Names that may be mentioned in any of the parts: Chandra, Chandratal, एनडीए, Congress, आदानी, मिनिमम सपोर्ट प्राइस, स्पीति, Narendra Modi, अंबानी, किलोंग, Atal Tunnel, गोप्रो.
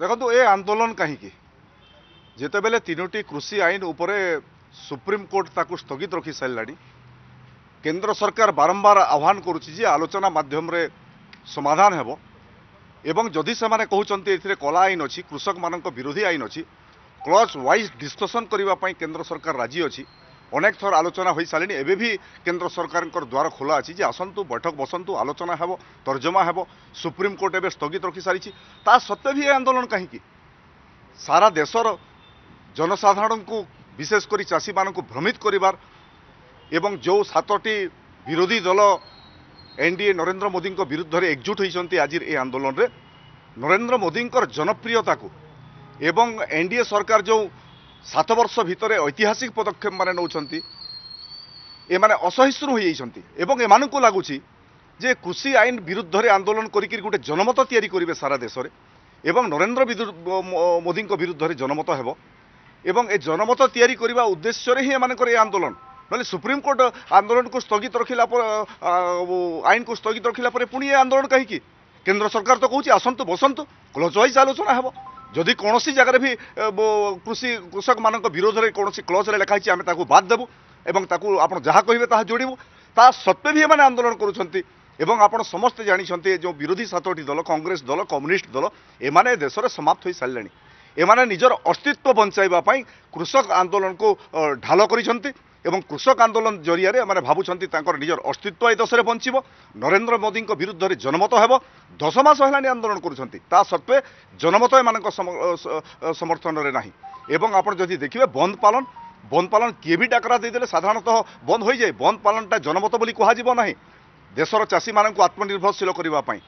देखो ए आंदोलन कहीं जितेबले तीनोटी कृषि आईन उपरे सुप्रीम कोर्ट ताकू स्थगित रखी सारा केंद्र सरकार बारंबार आह्वान करुच्ची आलोचना मध्यम समाधान हेब एवं जदि से कहते कला आईन अच्छी कृषक मान विरोधी आईन अच्छी क्लॉज वाइज डिस्कसन करने केंद्र सरकार राजी अच्छी अनेक थर आलोचना हो सारे एवं भी केंद्र सरकार द्वार खोला अच्छी आसतु बैठक बसंतु आलोचना हेब तर्जमा हेब सुप्रीम कोर्ट एवं स्थगित रखी सारी सत्वे भी ये आंदोलन कहीं सारा देशर जनसाधारण को विशेषकर चाषी मानक भ्रमित करिबार एवं जो सातटी विरोधी दल एनडीए नरेंद्र मोदी विरुद्ध रे एकजुट होती आज ये आंदोलन रे नरेंद्र मोदी जनप्रियता को एवं एनडीए सरकार जो 7 वर्ष भितर ऐतिहासिक पदक्षेप माने नौछंती असहिष्णु एवं एमानकु लागुची जे कृषि आईन विरुद्ध रे आंदोलन करिकि गोटे जनमत तैयारी करिवे सारा देश रे एवं नरेंद्र मोदी विरुद्ध रे जनमत हेबो एवं ए जनमत तैयारी करबा उद्देश्य रे ही ये आंदोलन बोले सुप्रीम कोर्ट आंदोलन को स्थगित रखिला आईन को स्थगित रखिला पुणी ये आंदोलन कहीं केंद्र सरकार तो कहूँ आसतु बसंतु क्लज वाइज आलोचना हेब जदि कौन जगार भी कृषि कृषक मान विरोध में कौन क्लज लिखाई आम बाद देवु एवं आप जहाँ कहे जोड़ू ता सत्वे भी ये आंदोलन करुँच एवं आप समस्ते जानी जो विरोधी 7टी दल कांग्रेस दल कम्युनिस्ट दल एमाने देश में समाप्त हो सारे एमाने निजर अस्तित्व बंचाइबा पाई कृषक आंदोलन को ढाल करिसंती एवं कृषक आंदोलन जरिया रे एमाने भाबुछंती तांकर निजर अस्तित्व ए देश रे बंचिबो नरेंद्र मोदी को विरुद्ध रे जनमत हेबो 10 मास हेलानी आंदोलन करुछंती ता सत्वे जनमत एमानक समर्थन रे नाही एवं आपण जदि देखिबे बंद पालन किए भी डाकरा देदेले साधारणतः बंद हो जाए बंद पालनटा जनमत बोली कहा जिवो नाही देशर चाषी मानक आत्मनिर्भरशील करबा पाई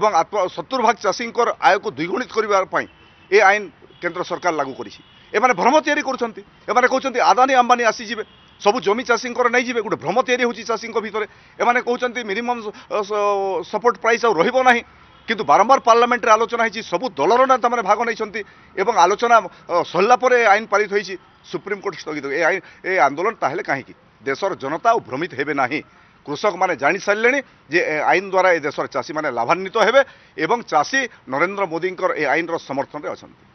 एवं 70 भाग चाषींकर आय को द्विगुणित करबा पाई ए आईन केंद्र सरकार लागू करिछि एमाने भ्रम तैयारी करुछंती एमाने कहउछंती आदानी अंबानी आसी जिवे सब जमी चाषींकर नै जिवे गोटे भ्रम तैयारी होछि चाषींक भितरे एमाने कहउछंती मिनिमम सपोर्ट प्राइस आ रहिबो नाही किंतु बारंबार पार्लियामेंट रे आलोचना होछि सब दलर नेता माने भाग नैछंती एवं आलोचना सरला परे आईन पारित होइछि सुप्रीम कोर्ट स्थगित ए आईन ए आंदोलन ताहेले काहेकि देशर जनता ओ भ्रमित हेबे नाही कृषक माने जानि सारे जे आईन द्वारा ए देशर चाषी माने लाभान्वित हेबे एवं चाषी नरेंद्र मोदी ए आईन रो समर्थन रे अछंती।